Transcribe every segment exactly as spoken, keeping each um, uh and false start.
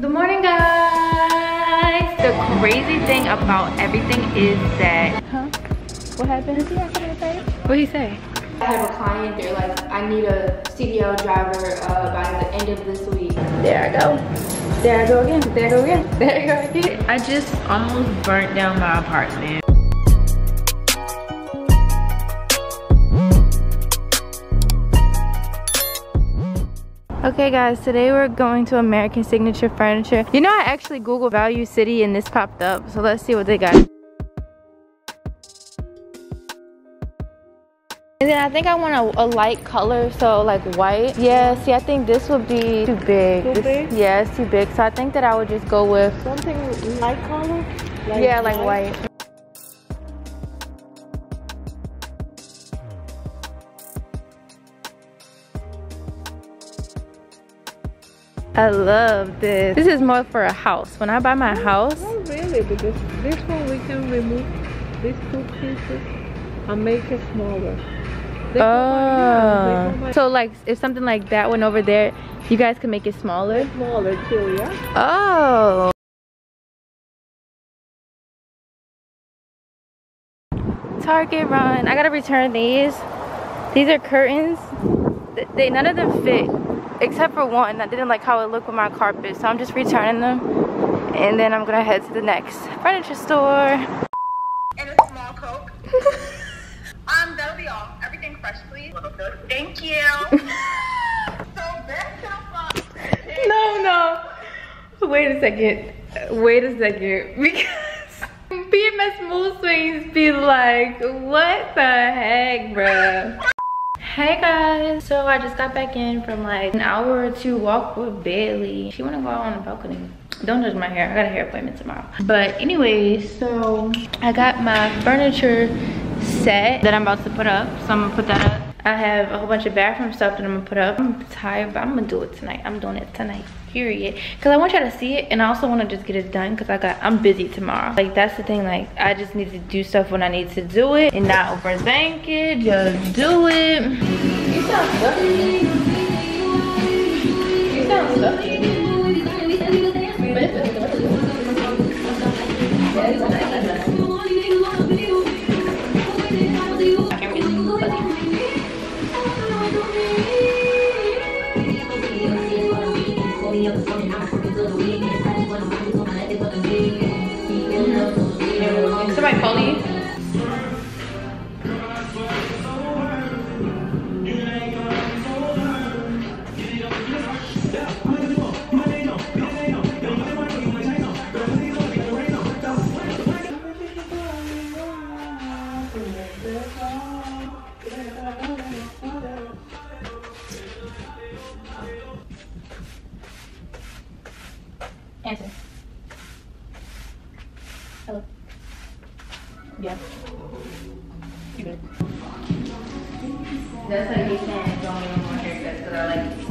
Good morning, guys. The crazy thing about everything is that... Huh? What happened? Did he have something to say? What did he say? I have a client, they're like, I need a C D L driver uh, by the end of this week. There I go. There I go again. There I go again. There I go again. I just almost burnt down my apartment. Okay guys, today we're going to American Signature Furniture. You know, I actually Googled Value City and this popped up, so let's see what they got. And then I think I want a, a light color, so like white. Yeah, see, I think this would be too big. Too big? This, yeah, it's too big, so I think that I would just go with... something light color? Like yeah, like white. white. I love this. This is more for a house. When I buy my no, house. Not really, because this one we can remove these two pieces and make it smaller. They oh. Buy, so like if something like that went over there, you guys can make it smaller? Smaller too, yeah. Oh. Target run. I gotta return these. These are curtains. They, they none of them fit. Except for one. I didn't like how it looked with my carpet, so I'm just returning them, and then I'm gonna head to the next furniture store. And a small Coke. um, that'll be all. Everything fresh, please. Thank you. So that's how fun. No, no. Wait a second. Wait a second. Because B M S mood swings be like, what the heck, bruh? Hey guys, so I just got back in from like an hour or two walk with Bailey. She wanna go out on the balcony. Don't judge my hair, I got a hair appointment tomorrow. But anyways, so I got my furniture set that I'm about to put up. So I'm gonna put that up. I have a whole bunch of bathroom stuff that I'm gonna put up. I'm tired, but I'm gonna do it tonight. I'm doing it tonight, period. Cause I want y'all to see it, and I also wanna just get it done cause I got, I'm busy tomorrow. Like that's the thing, like I just need to do stuff when I need to do it and not overthink it, just do it. You sound lovely. You sound lovely. Answer. Hello. Yeah. You good. That's why you can't go any more haircuts because I like this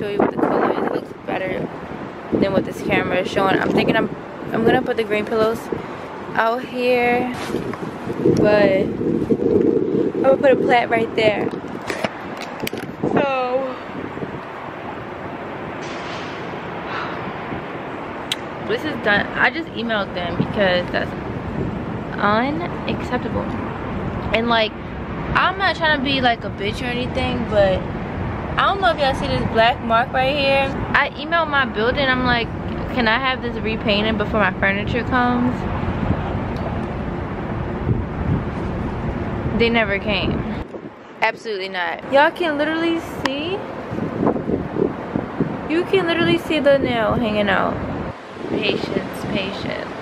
show you what the color is. It looks better than what this camera is showing. I'm thinking I'm I'm gonna put the green pillows out here, but I'm gonna put a plat right there. So this is done. I just emailed them because that's unacceptable. And like, I'm not trying to be like a bitch or anything, but I don't know if y'all see this black mark right here. I emailed my building. I'm like, can I have this repainted before my furniture comes? They never came. Absolutely not. Y'all can literally see, you can literally see the nail hanging out. Patience, patience.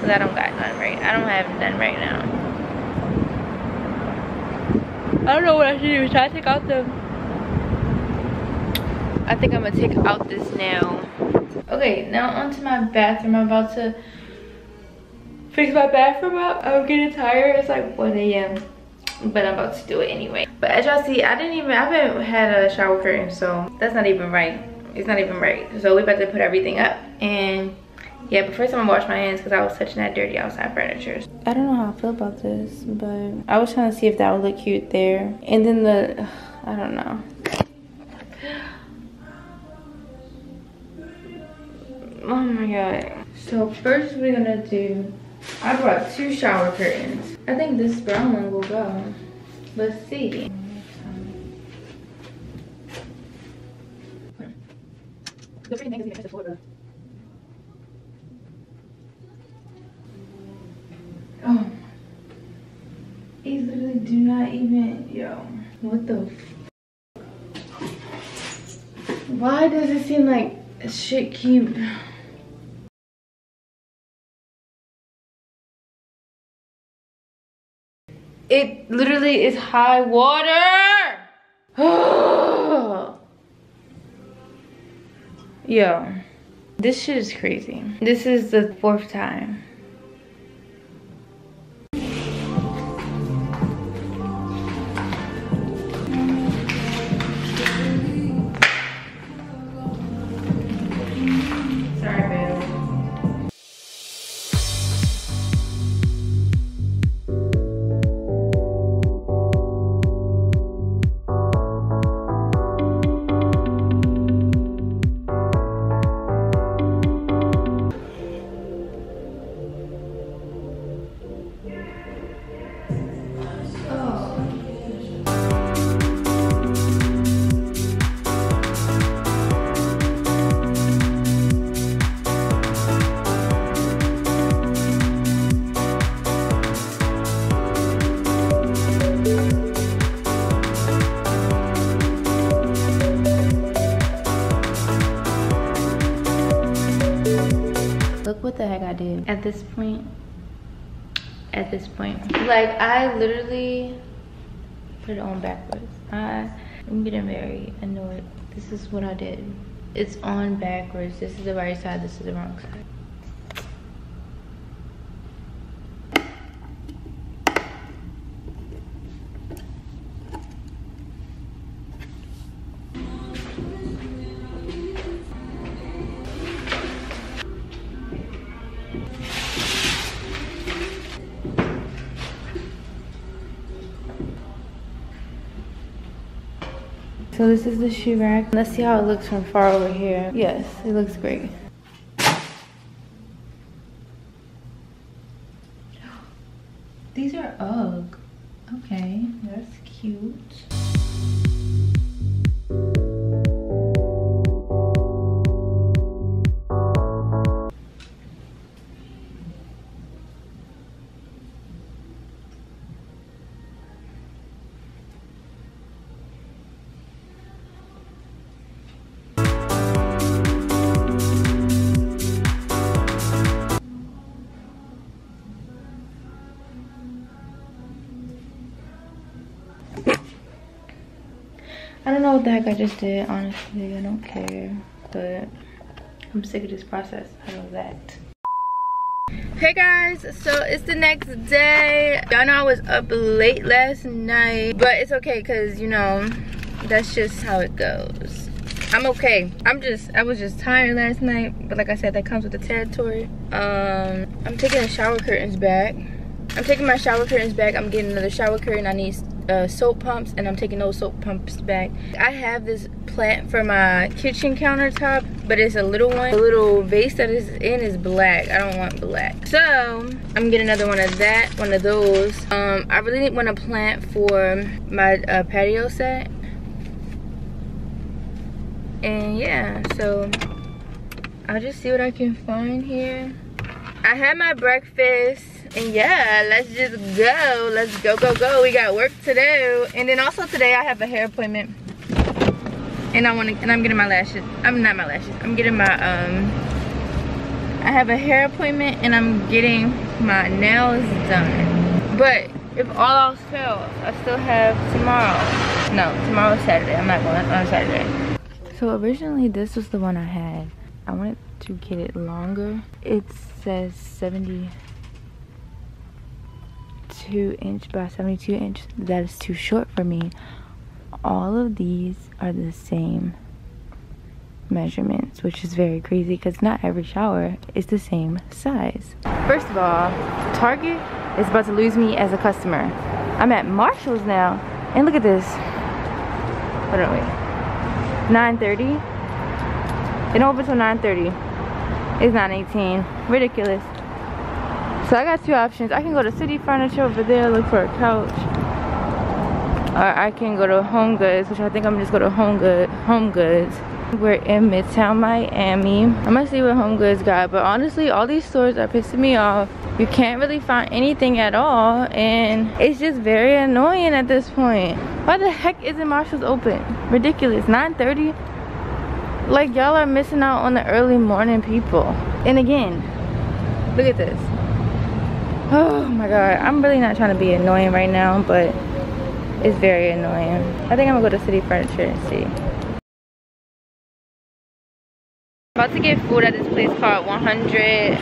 Cause I don't got none right. I don't have none right now. I don't know what I should do. Should I take out the... I think I'm gonna take out this nail. Okay, now onto my bathroom. I'm about to fix my bathroom up. I'm getting tired. It's like one A M But I'm about to do it anyway. But as y'all see, I didn't even... I haven't had a shower curtain, so that's not even right. It's not even right. So we're about to put everything up. And yeah, but first I'm gonna wash my hands because I was touching that dirty outside furniture. I don't know how I feel about this, but I was trying to see if that would look cute there. And then the, ugh, I don't know. Oh my god. So first we're gonna do, I brought two shower curtains. I think this brown one will go. Let's see. The pretty thing is you can touch the floor. Oh, these literally do not even, yo, what the f. Why does it seem like shit keep. It literally is high water! Yo, this shit is crazy. This is the fourth time. At this point, at this point, like I literally put it on backwards. I, I'm getting very annoyed. This is what I did. It's on backwards. This is the right side. This is the wrong side. So this is the shoe rack. Let's see how it looks from far over here. Yes, it looks great. These are Ugg. Okay, that's cute. What the heck I just did, honestly, I don't care, but I'm sick of this process. I know that. Hey guys, so it's the next day. Y'all know I was up late last night, but it's okay because you know that's just how it goes. I'm okay. I'm just, I was just tired last night, but like I said, that comes with the territory. Um, I'm taking the shower curtains back. I'm taking my shower curtains back. I'm getting another shower curtain. I need uh, soap pumps, and I'm taking those soap pumps back. I have this plant for my kitchen countertop, but it's a little one. The little vase that is in is black. I don't want black. So I'm getting another one of that, one of those. Um, I really want a plant for my uh, patio set. And yeah, so I'll just see what I can find here. I had my breakfast. And yeah, let's just go. Let's go, go, go. We got work to do. And then also today I have a hair appointment. And I want to, and I'm getting my lashes. I'm not my lashes. I'm getting my, um, I have a hair appointment and I'm getting my nails done. But if all else fails, I still have tomorrow. No, tomorrow's Saturday. I'm not going on Saturday. So originally this was the one I had. I wanted to get it longer. It says seventy-two inch by seventy-two inch. That is too short for me. All of these are the same measurements, which is very crazy because not every shower is the same size. First of all, Target is about to lose me as a customer. I'm at Marshall's now, and look at this. Hold on, wait. nine thirty. They don't open till nine thirty. It's nine eighteen. Ridiculous. So I got two options. I can go to City Furniture over there, look for a couch. Or I can go to Homegoods, which I think I'm just go to Homegoods. Homegoods. We're in Midtown Miami. I'm gonna see what Homegoods got, but honestly, all these stores are pissing me off. You can't really find anything at all, and it's just very annoying at this point. Why the heck isn't Marshall's open? Ridiculous. nine thirty? Like, y'all are missing out on the early morning people. And again, look at this. Oh my god, I'm really not trying to be annoying right now, but it's very annoying. I think I'm gonna go to City Furniture and see. I'm about to get food at this place called one hundred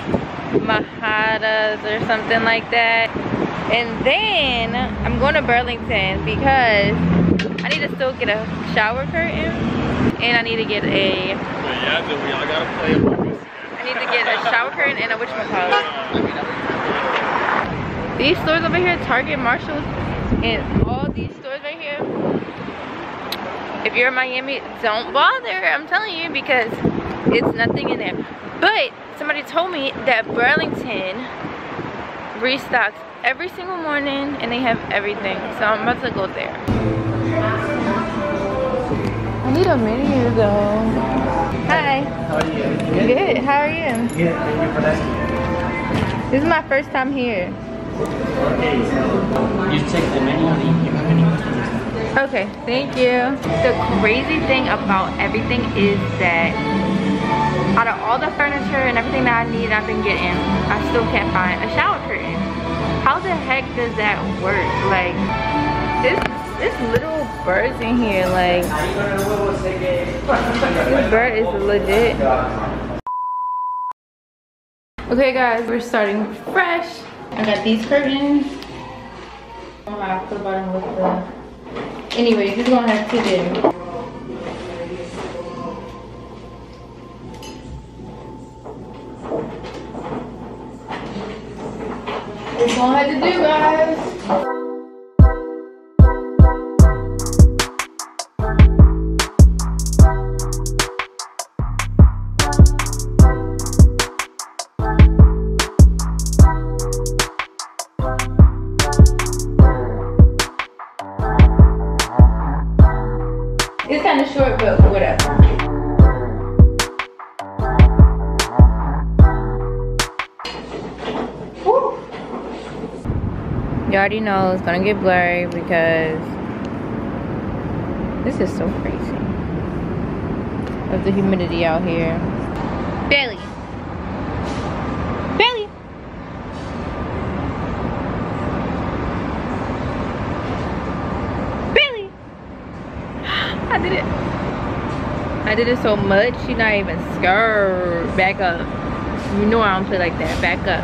Mahadas or something like that. And then I'm going to Burlington because I need to still get a shower curtain and I need to get a I need to get a shower curtain and a witchamacallit. These stores over here, Target, Marshalls, and all these stores right here, if you're in Miami, don't bother, I'm telling you, because it's nothing in there. But somebody told me that Burlington restocks every single morning and they have everything, so I'm about to go there. I need a menu though. Hi. How are you? Good, how are you? Good, thank you for that. This is my first time here. Okay, so you check the menu and you have anything. Okay, thank you. The crazy thing about everything is that out of all the furniture and everything that I need, I've been getting, I still can't find a shower curtain. How the heck does that work? Like, this, this little bird's in here, like, this bird is legit. Okay guys, we're starting fresh. I got these curtains. I don't know how I feel about them with the... Anyways, we're gonna have two days. We're gonna have to do, guys. You already know it's gonna get blurry because this is so crazy of the humidity out here. Bailey. Bailey. Bailey. I did it. I did it so much, she's not even scared. Back up. You know I don't play like that. Back up.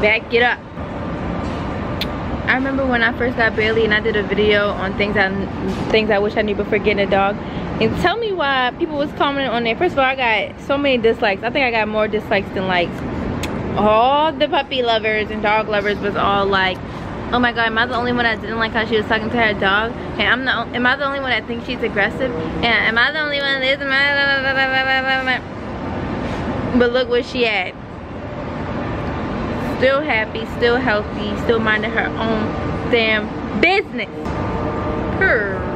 Back it up. I remember when I first got Bailey and I did a video on things I, things I wish I knew before getting a dog. And tell me why people was commenting on there. First of all, I got so many dislikes. I think I got more dislikes than likes. All the puppy lovers and dog lovers was all like, oh my god, am I the only one that didn't like how she was talking to her dog? And I'm the, am I the only one that thinks she's aggressive? And am I the only one that isn't? But look where she at. Still happy, still healthy, still minding her own damn business. Her.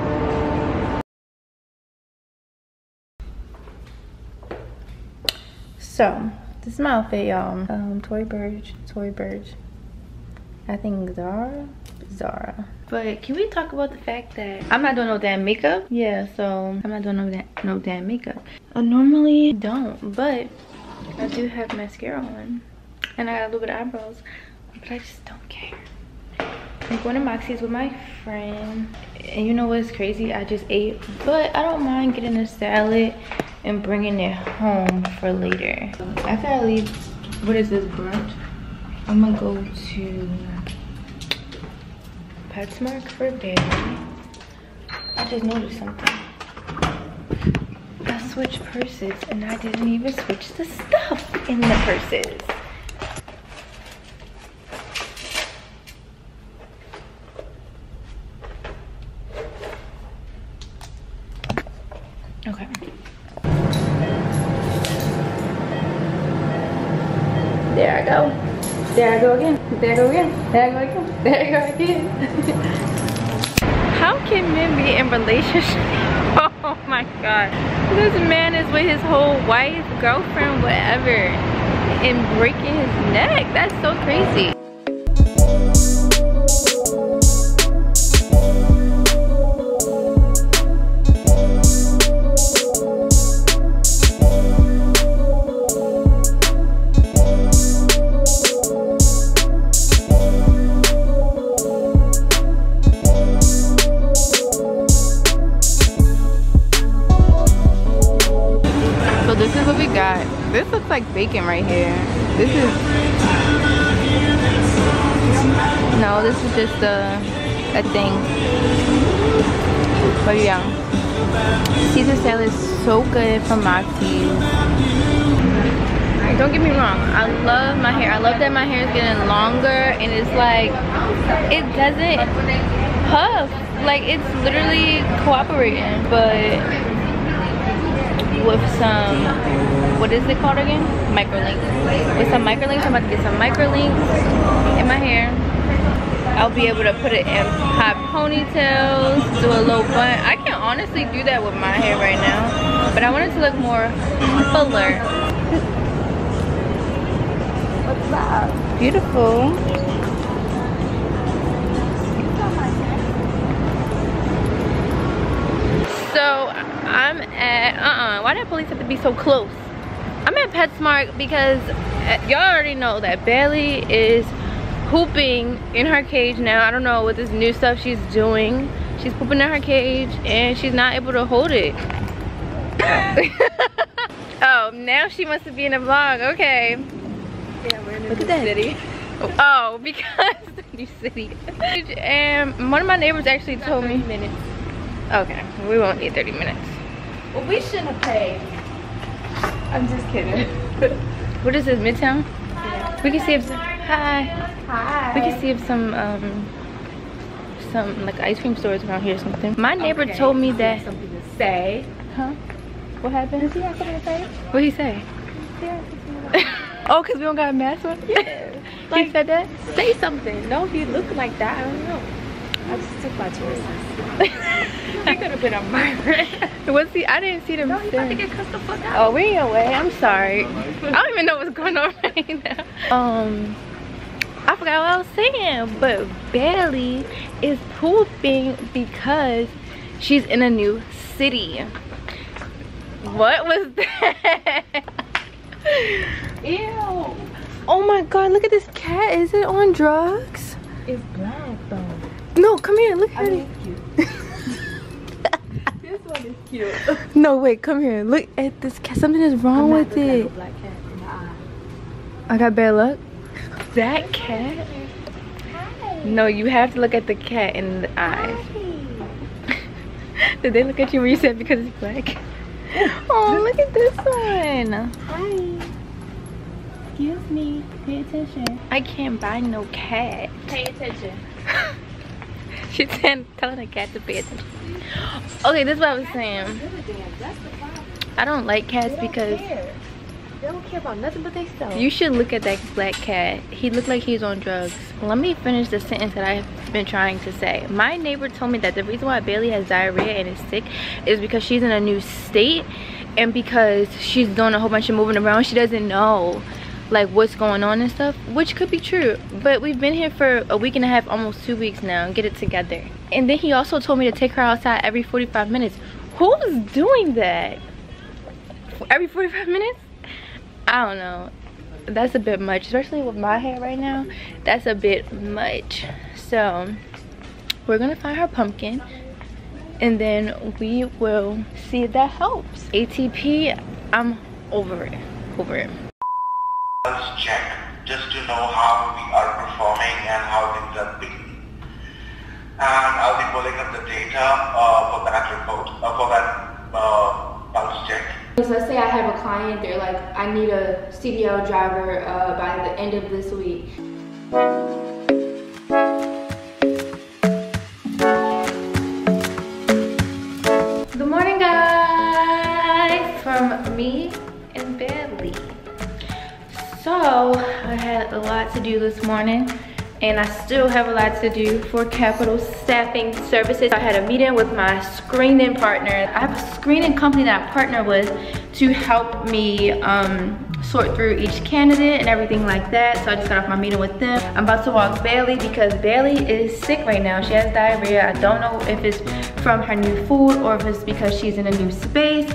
So, this is my outfit, y'all. Um, Tory Burch, Tory Burch. I think Zara, Zara. But can we talk about the fact that I'm not doing no damn makeup? Yeah, so I'm not doing no damn, no damn makeup. I normally don't, but I do have mascara on. And I got a little bit of eyebrows, but I just don't care. I'm going to Moxie's with my friend. And you know what's crazy? I just ate, but I don't mind getting a salad and bringing it home for later. After I leave, what is this, brunch? I'm gonna go to Petsmart for Bailey. I just noticed something. I switched purses and I didn't even switch the stuff in the purses. Okay. There I go. There I go again, there I go again, there I go again, there I go again. How can men be in relationships? Oh my god. This man is with his whole wife, girlfriend, whatever, and breaking his neck. That's so crazy. This looks like bacon right here. This is... No, this is just a, a thing. But yeah. Caesar salad is so good from Moxie's. Don't get me wrong. I love my hair. I love that my hair is getting longer. And it's like... It doesn't puff. Like, it's literally cooperating. But... with some, what is it called again? Microlinks. With some microlinks, I'm about to get some microlinks in my hair. I'll be able to put it in high ponytails, do a low bun. I can honestly do that with my hair right now, but I want it to look more fuller. What's up? Beautiful. So, I'm at, uh-uh, why did police have to be so close? I'm at Petsmart because y'all already know that Bailey is pooping in her cage now. I don't know what this new stuff she's doing. She's pooping in her cage and she's not able to hold it. Oh, now she wants to be in a vlog, okay. Yeah, we're in the city. Oh, because the new city. And one of my neighbors actually told me. Minutes. Okay, we won't need thirty minutes. Well, we shouldn't have paid. I'm just kidding. What is this, Midtown? Hi, we can see if some, hi. Hi. We can see if some um some like ice cream stores around here or something. My neighbor okay. told me that something to say. Huh? What happened? Does he have something to say? What'd he say? Oh, cause we don't got a mask on? Yeah. Like, he said that? Say something. No, if you look like that, I don't know. I just took my choices. He could have been a migrant. Was he? I didn't see them. No, he's about to get cussed the fuck out. Oh, we ain't away. I'm sorry. I don't even know what's going on right now. Um, I forgot what I was saying, but Bailey is pooping because she's in a new city. What was that? Ew. Oh my god, look at this cat. Is it on drugs? It's black though. No, come here. Look at it. Is cute. No, wait, come here. Look at this cat. Something is wrong with it. Like a black cat in the eye. I got bad luck. That cat? Hi. No, you have to look at the cat in the eyes. Did they look at you when you said because it's black? Oh, look at this one. Hi. Excuse me. Pay attention. I can't buy no cat. Pay attention. She said, telling a cat to pay attention. Okay, this is what I was saying. I don't like cats because they don't care about nothing but themselves. You should look at that black cat. He looked like he's on drugs. Let me finish the sentence that I've been trying to say. My neighbor told me that the reason why Bailey has diarrhea and is sick is because she's in a new state and because she's doing a whole bunch of moving around. She doesn't know like what's going on and stuff, which could be true. But we've been here for a week and a half, almost two weeks now. Get it together. And then he also told me to take her outside every forty-five minutes. Who's doing that? Every forty-five minutes? I don't know, that's a bit much, especially with my hair right now. That's a bit much. So we're gonna find her pumpkin and then we will see if that helps. A T P, I'm over it, over it. Let's check just to know how we are performing and how things are being. And I'll be pulling up the data uh, for that report, uh, for that uh, pulse check. So let's say I have a client, they're like, I need a C D L driver uh, by the end of this week. Good morning guys, from me and Bentley. So I had a lot to do this morning and I still have a lot to do for Capital Staffing Services. I had a meeting with my screening partner. I have a screening company that I partner with to help me um, sort through each candidate and everything like that. So I just got off my meeting with them. I'm about to walk Bailey because Bailey is sick right now. She has diarrhea. I don't know if it's from her new food or if it's because she's in a new space.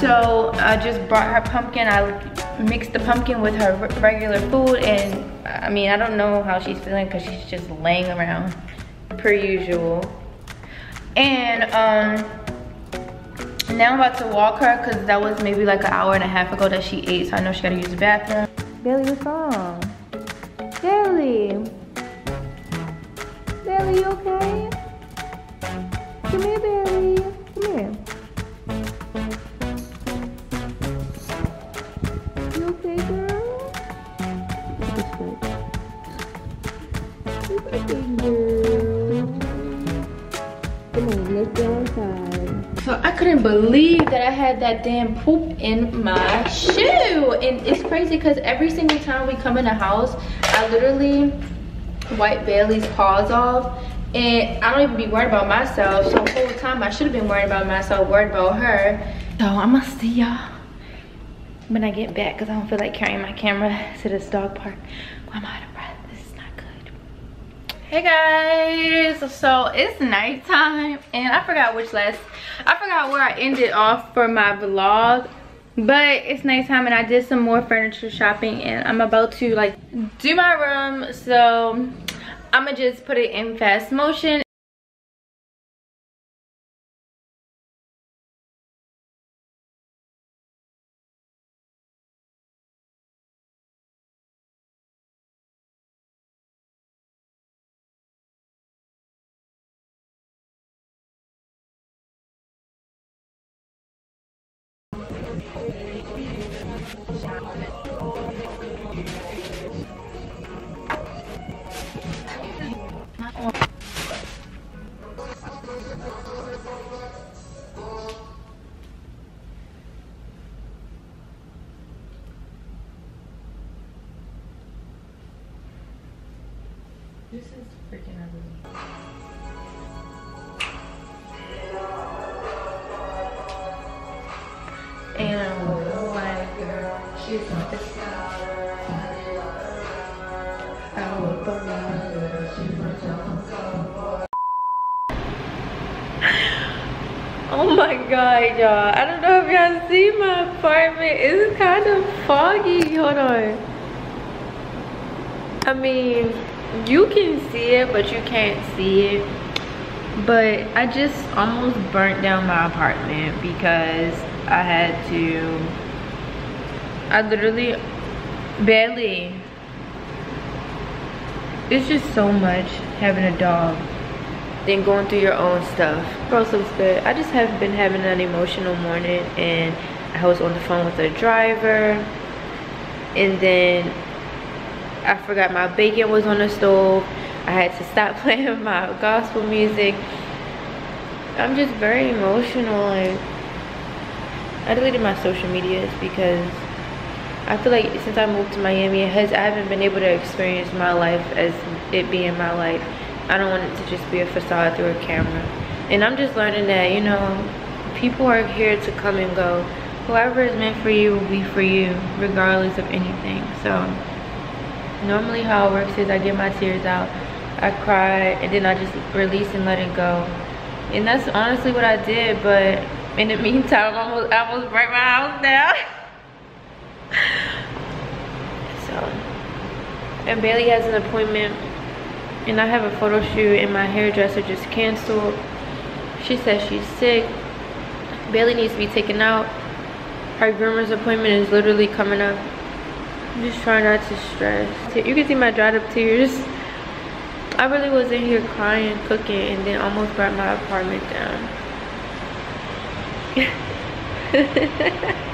So I just brought her pumpkin. I mixed the pumpkin with her regular food, and I mean, I don't know how she's feeling because she's just laying around per usual. And um, now I'm about to walk her because that was maybe like an hour and a half ago that she ate, so I know she gotta use the bathroom. Bailey, what's wrong? Bailey! Bailey, you okay? Come here, Bailey. Come here. You okay, girl? You okay, girl? Come on, let's go outside. So I couldn't believe that I had that damn poop in my shoe. And it's crazy because every single time we come in the house, I literally wipe Bailey's paws off. And I don't even be worried about myself. So the whole time I should have been worried about myself, worried about her. So I'm gonna see y'all when I get back because I don't feel like carrying my camera to this dog park. I'm out of breath. This is not good. Hey guys, so it's nighttime and I forgot which last, I forgot where I ended off for my vlog. But it's nighttime and I did some more furniture shopping and I'm about to like do my room. So I'ma just put it in fast motion. This is freaking ugly. And I was like, girl, she's not this guy. I would burn my girl, she burns out. Oh my god, y'all. I don't know if y'all see my apartment. It's kind of foggy. Hold on. I mean, you can see it but you can't see it, but I just almost burnt down my apartment because I had to I literally barely it's just so much having a dog. than going through your own stuff. Girl sleeps good. I just have been having an emotional morning, and I was on the phone with a driver, and then I forgot my bacon was on the stove. I had to stop playing my gospel music. I'm just very emotional. Like, I deleted my social medias because I feel like since I moved to Miami, it has, I haven't been able to experience my life as it being my life. I don't want it to just be a facade through a camera. And I'm just learning that, you know, people are here to come and go. Whoever is meant for you will be for you, regardless of anything. So normally how it works is I get my tears out, I cry, and then I just release and let it go. And that's honestly what I did, but in the meantime, I almost, I almost burnt my house down. So, and Bailey has an appointment, and I have a photo shoot, and my hairdresser just canceled. She says she's sick. Bailey needs to be taken out. Her groomer's appointment is literally coming up. I'm just trying not to stress. You can see my dried up tears. I really was in here crying, cooking, and then almost burnt my apartment down.